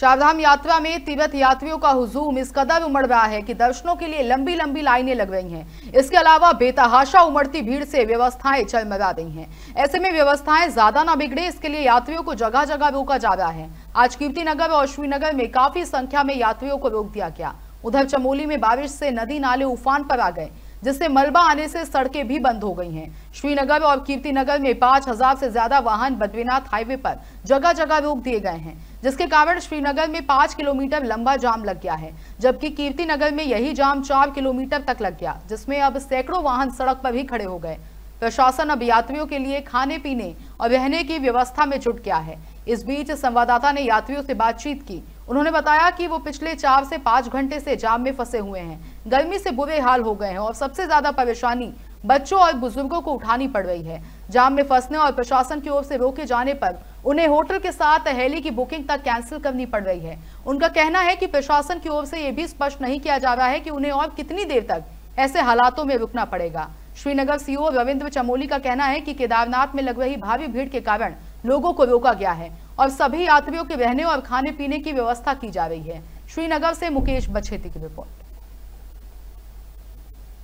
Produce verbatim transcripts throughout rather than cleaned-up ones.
चारधाम यात्रा में तीर्थ यात्रियों का हुजूम इस कदर उमड़ रहा है कि दर्शनों के लिए लंबी लंबी लाइनें लग रही हैं। इसके अलावा बेतहाशा उमड़ती भीड़ से व्यवस्थाएं चरमरा रही हैं। ऐसे में व्यवस्थाएं ज्यादा ना बिगड़े, इसके लिए यात्रियों को जगह जगह रोका जा रहा है। आज कीर्ति नगर और श्रीनगर में काफी संख्या में यात्रियों को रोक दिया गया। उधर चमोली में बारिश से नदी नाले उफान पर आ गए, जिससे मलबा आने से सड़कें भी बंद हो गई हैं। श्रीनगर और कीर्ति नगर में पाँच हज़ार से ज्यादा वाहन बद्रीनाथ हाईवे पर जगह जगह रोक दिए गए हैं, जिसके कारण श्रीनगर में पाँच किलोमीटर लंबा जाम लग गया है, जबकि कीर्ति नगर में यही जाम चार किलोमीटर तक लग गया, जिसमें अब सैकड़ों वाहन सड़क पर भी खड़े हो गए। प्रशासन अब यात्रियों के लिए खाने पीने और रहने की व्यवस्था में जुट गया है। इस बीच संवाददाता ने यात्रियों से बातचीत की। उन्होंने बताया कि वो पिछले चार से पाँच घंटे से जाम में फंसे हुए हैं, गर्मी से बुरे हाल हो गए हैं और सबसे ज्यादा परेशानी बच्चों और बुजुर्गों को उठानी पड़ रही है। जाम में फंसने और प्रशासन की ओर से रोके जाने पर उन्हें होटल के साथ हेली की बुकिंग तक कैंसिल करनी पड़ रही है। उनका कहना है कि प्रशासन की ओर से ये भी स्पष्ट नहीं किया जा रहा है कि उन्हें और कितनी देर तक ऐसे हालातों में रुकना पड़ेगा। श्रीनगर सीईओ रविंद्र चमोली का कहना है कि केदारनाथ में लग रही भारी भीड़ के कारण लोगों को रोका गया है और सभी यात्रियों के रहने और खाने पीने की व्यवस्था की जा रही है। श्रीनगर से मुकेश बचेती की रिपोर्ट।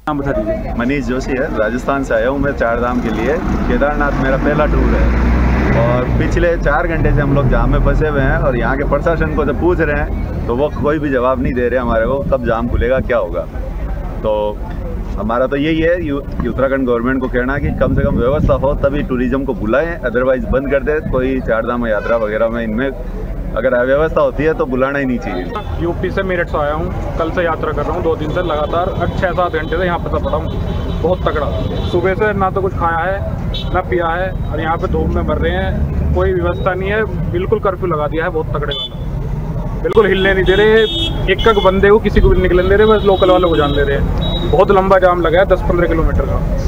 नाम बता दीजिए। मनीष जोशी है, राजस्थान से आया हूँ मैं चारधाम के लिए। केदारनाथ मेरा पहला टूर है और पिछले चार घंटे से हम लोग जाम में फंसे हुए हैं और यहाँ के प्रशासन को जब पूछ रहे हैं तो वो कोई भी जवाब नहीं दे रहे हमारे को, कब जाम खुलेगा, क्या होगा। तो हमारा तो यही है यू, उत्तराखंड गवर्नमेंट को कहना कि कम से कम व्यवस्था हो, तभी टूरिज्म को बुलाएं, अदरवाइज बंद कर दें। कोई चारधाम यात्रा वगैरह में इनमें अगर अव्यवस्था होती है तो बुलाना ही नहीं चाहिए। यूपी से मेरठ से आया हूँ, कल से यात्रा कर रहा हूँ, दो दिन से लगातार छः सात घंटे से यहाँ पर फंसा हूँ। बहुत तगड़ा, सुबह से ना तो कुछ खाया है ना पिया है और यहाँ पर धूप में मर रहे हैं, कोई व्यवस्था नहीं है, बिल्कुल कर्फ्यू लगा दिया है बहुत तगड़े वाला, बिल्कुल हिलने नहीं दे रहे। एक एक बंदे को किसी को भी निकलने दे रहे, बस लोकल वालों को जान दे रहे हैं। बहुत लंबा जाम लगा है, दस पंद्रह किलोमीटर का।